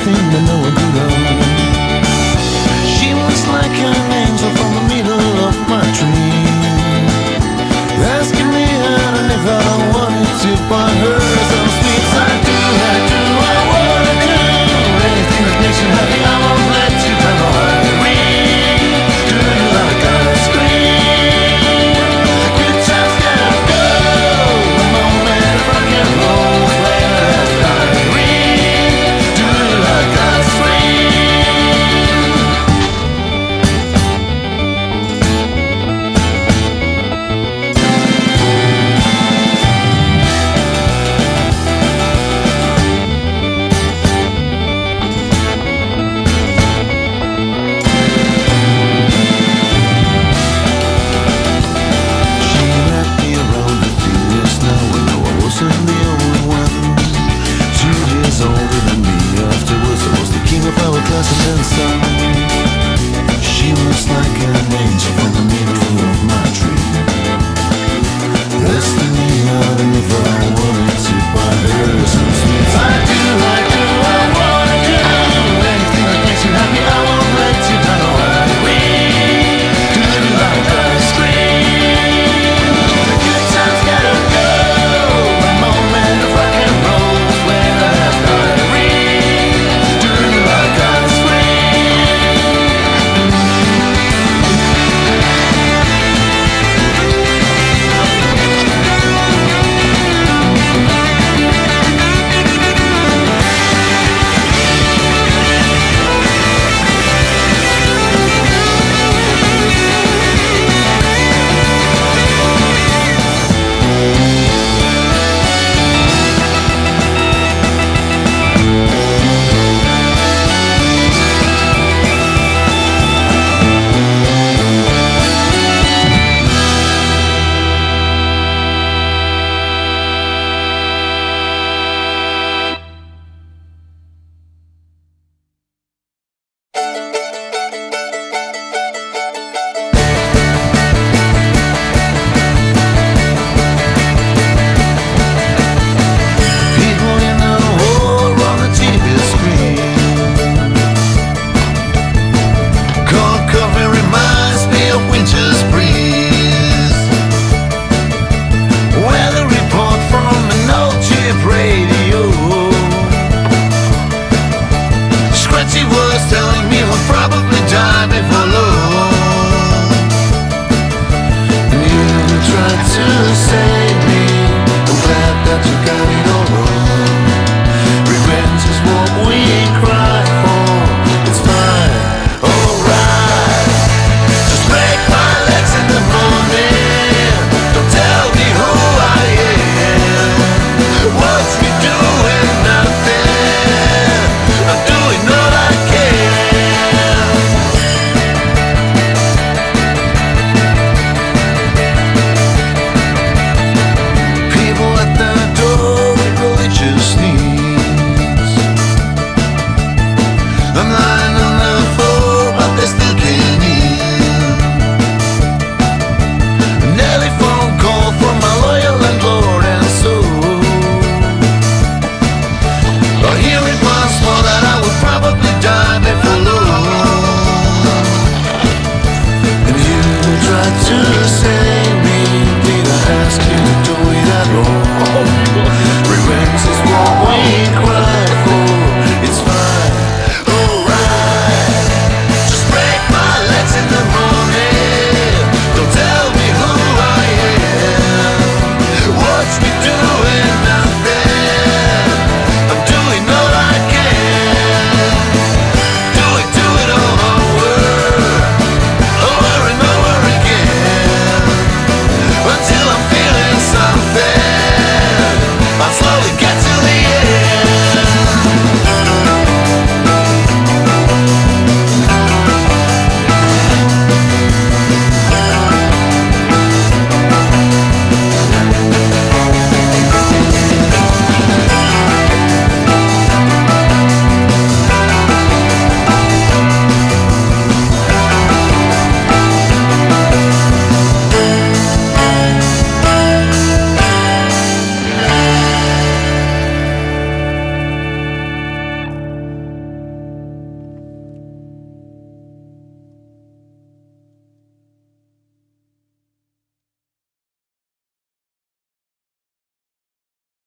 nothing to know a doodle. She was like an angel from the middle of my dream, asking me how and if I wanted to buy her some sweets. I wanna do anything that makes you happy. I won't let you down my heart. Do you like a scream? Good times gotta go. A moment of rock and roll where there's Irene. Do you like a telling me he'll probably die.